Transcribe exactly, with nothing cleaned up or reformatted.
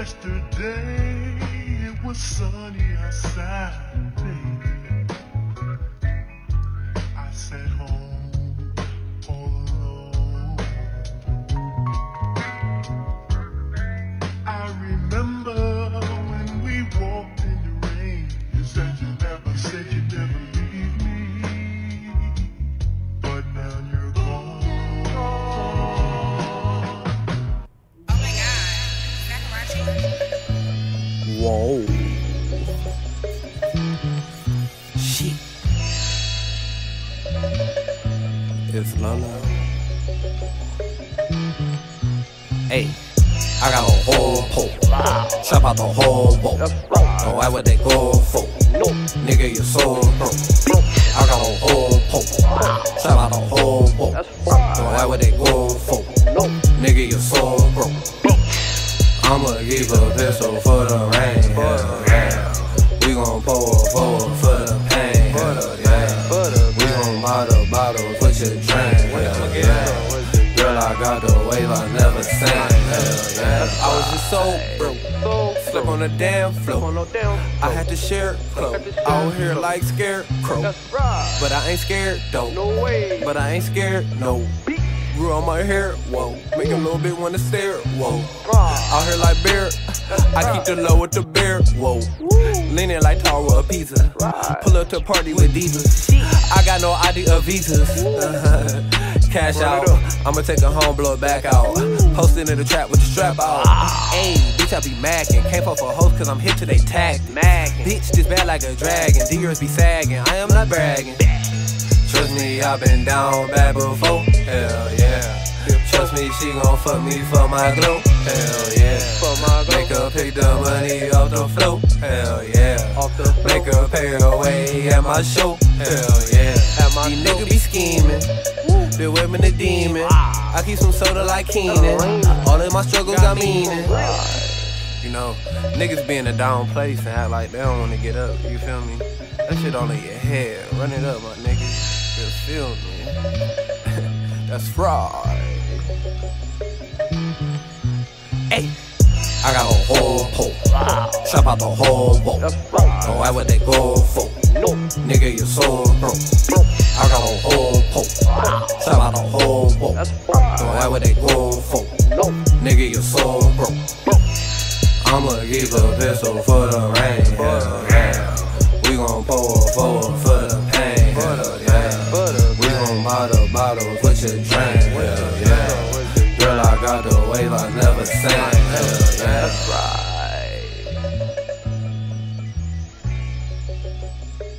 Yesterday it was sunny outside, baby. I sat home all alone. I remember when we walked in the rain. You said you never, said you never leave me, but now you're gone. Whoa. Shit. It's Lala. Hey, I got a whole pole. Chop out the whole bowl. No, why would they go for? Nigga, you're so broke. I got a whole pole. Chop out the whole bowl. No, why would they go for? Nigga, you're so broke. I'ma give a pistol for the rain, yeah, yeah. We gon' pour a pour for the pain, yeah, yeah. We gon' buy the bottle, put your drink, yeah, yeah. Girl, I got the wave I never seen, yeah, yeah. I was just so broke, slip on the damn floor. I had to share clothes, out here like scarecrow. But I ain't scared though, but I ain't scared, no. Grew on my hair, whoa. Make a little bit wanna stare, whoa. Out here like bear, I keep the low with the bear, whoa. Leaning like Tower of Pizza, pull up to party with divas. I got no I D of visas. Cash out, I'ma take a home, blow it back out. Posted in the trap with the strap out. Ayy, bitch, I be mackin'. Can't fall for hoes cause I'm hit to they tact. Bitch, this bad like a dragon. D-ears be sagging, I am not bragging. Trust me, I've been down bad before, hell yeah. Trust me, she gon' fuck me for my glow, hell yeah. Make her pick the money off the floor, hell yeah. Make her pay her way at my show, hell yeah. These niggas be scheming, the women a demon. I keep some soda like Keenan, all of my struggles got meaning. You know, niggas be in a down place and act like they don't wanna get up, you feel me? That shit all in your head, run it up, my niggas. Feel me? That's right. Hey, I got a whole pole. Chop out the whole bowl. No, why would they go for? No, nigga, you're so broke. I got a whole pole. Chop out the whole bowl. No, why would they go for? No, nigga, you're so broke. I'ma give a pistol for the rain. Yeah, yeah. We gon' pour a pour for the pain. Yeah, yeah. Put your drink, yeah, yeah. Girl, I got the wave I never seen, yeah, yeah. That's right.